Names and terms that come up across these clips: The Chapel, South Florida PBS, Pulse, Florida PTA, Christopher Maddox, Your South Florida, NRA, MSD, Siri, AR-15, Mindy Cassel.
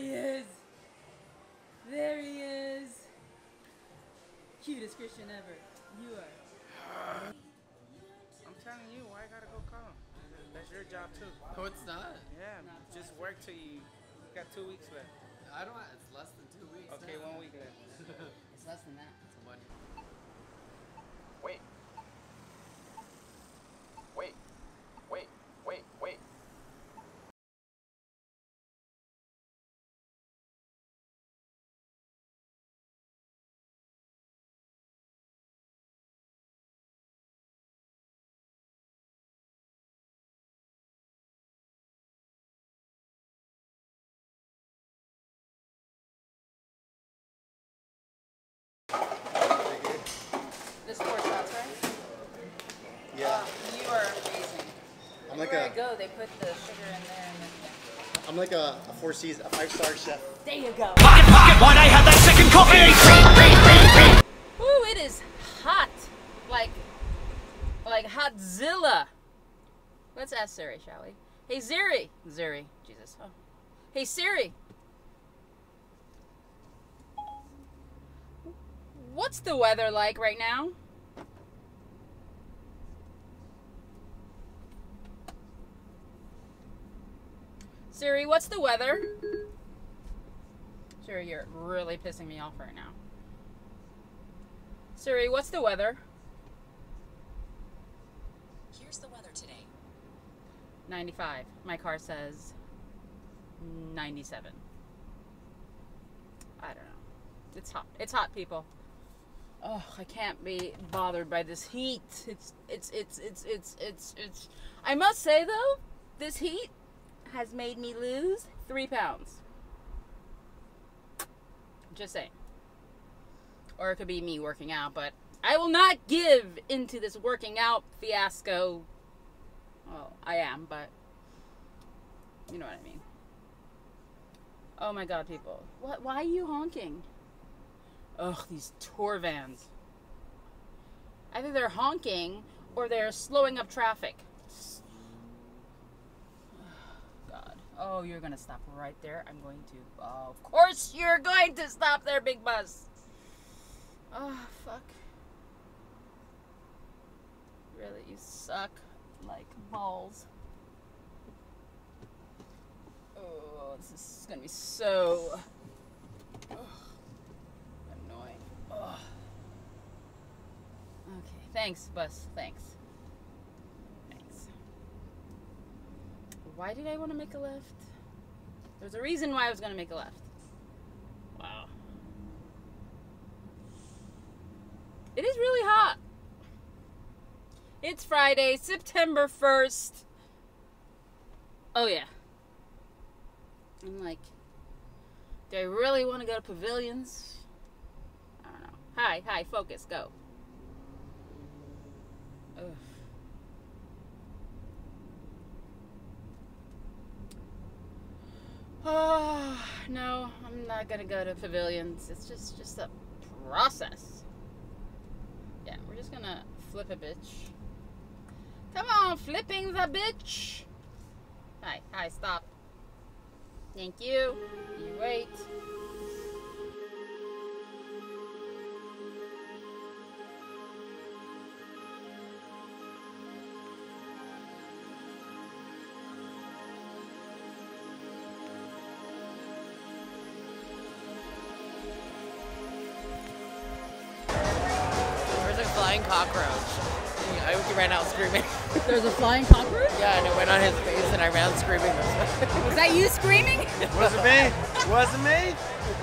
he is. There he is. Cutest Christian ever. You are. I'm telling you, why I gotta go call him? That's your job too. No, it's not. Yeah, not just work till you got 2 weeks left. I don't. It's less than 2 weeks. Okay, no. 1 week left. It's less than that. It's a Monday. Wait. Wait. Wait. Wait. Wait. This 4 shots, right? Yeah. You are amazing. I'm like a, go, they put the sugar in there and then I'm like a 5-star chef. There you go. Why I had that second coffee? Ooh, it is hot. Like hotzilla. Let's ask Siri, shall we? Hey Siri. Siri. Jesus. Oh. Hey Siri. What's the weather like right now? Siri, what's the weather? Siri, you're really pissing me off right now. Siri, what's the weather? Here's the weather today. 95. My car says 97. I don't know. It's hot. It's hot, people. Oh, I can't be bothered by this heat. It's I must say though, this heat has made me lose 3 pounds. Just saying. Or it could be me working out, but I will not give into this working out fiasco. Well, I am, but you know what I mean. Oh my God, people. What? Why are you honking? Ugh, these tour vans. Either they're honking or they're slowing up traffic. God. Oh, you're going to stop right there. I'm going to. Oh, of course you're going to stop there, big bus. Oh, fuck. Really, you suck like balls. Oh, this is going to be so... Ugh. Ugh. Okay, thanks, bus. Thanks. Thanks. Why did I want to make a left? There's a reason why I was going to make a left. Wow. It is really hot. It's Friday, September 1st. Oh, yeah. I'm like, do I really want to go to Pavilions? Hi, hi, focus, go. Ugh. Oh, no, I'm not gonna go to Pavilions. It's just a process. Yeah, we're just gonna flip a bitch. Come on, flipping the bitch. Hi, hi, stop. Thank you. You wait. Flying cockroach. I ran out screaming. There's a flying cockroach? Yeah, and it went on his face and I ran screaming. Was that you screaming? Wasn't me. Wasn't me.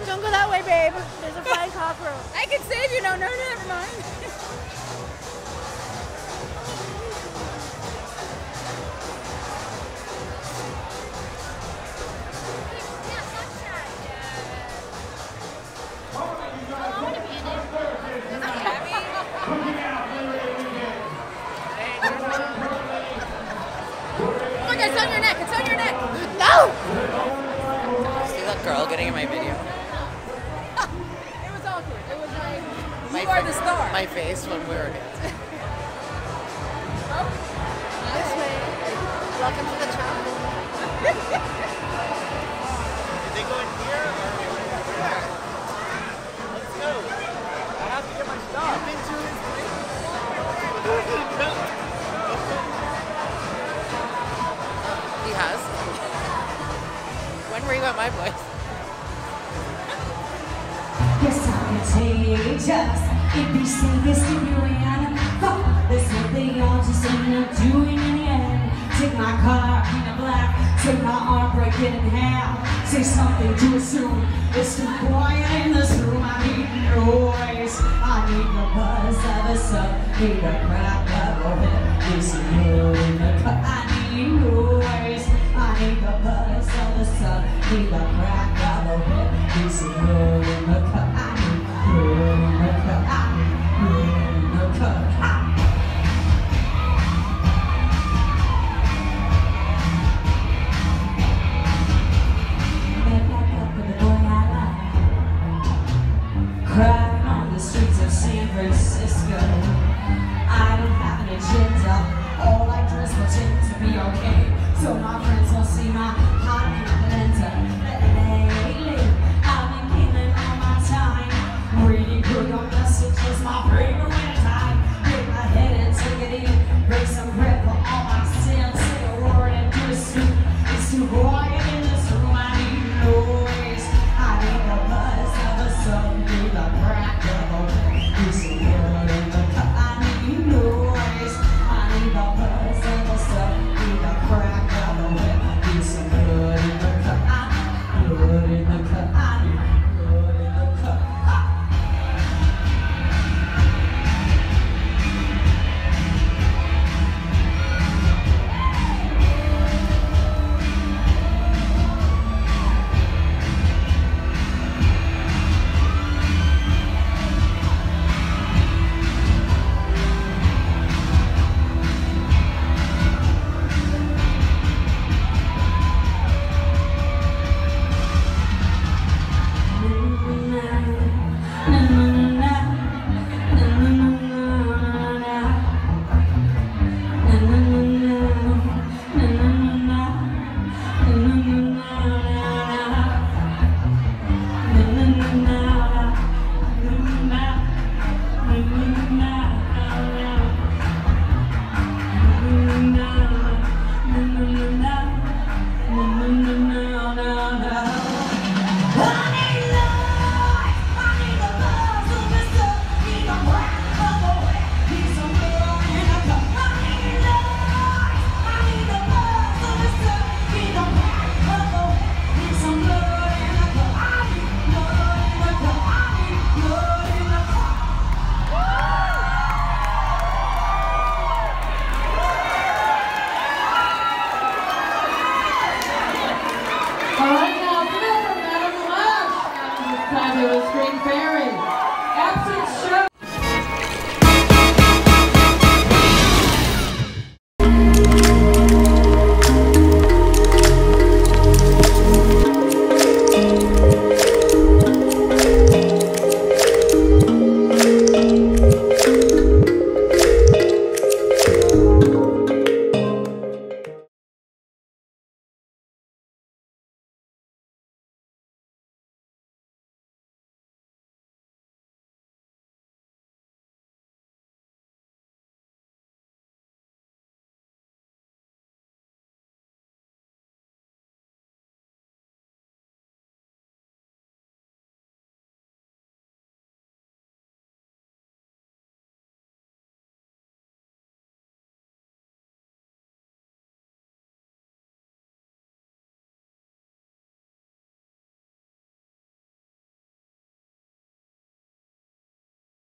Don't go that way, babe. There's a flying cockroach. I can save you. No, no, never mind. It's on your neck, it's on your neck! No! See that girl getting in my video? It was awkward. It was like, you are the star. My face when we were dancing. Oh, this way. Welcome to the Chapel. they go in here? Let's go. I have to get my stuff. You've been doing this thing? He has. When were you at my place? Yes, I can take just if you say this to you and fuck, that's what they all just end up doing in the end. Take my car, paint it black, take my arm, break it in half. Say something to it soon. It's too quiet in this room. I need noise. I need the buzz of the sun. Need the crack of it. This is in the cup. I need noise. I need the buzz of the sun. Need the crack of it. This is in the cup. I need noise.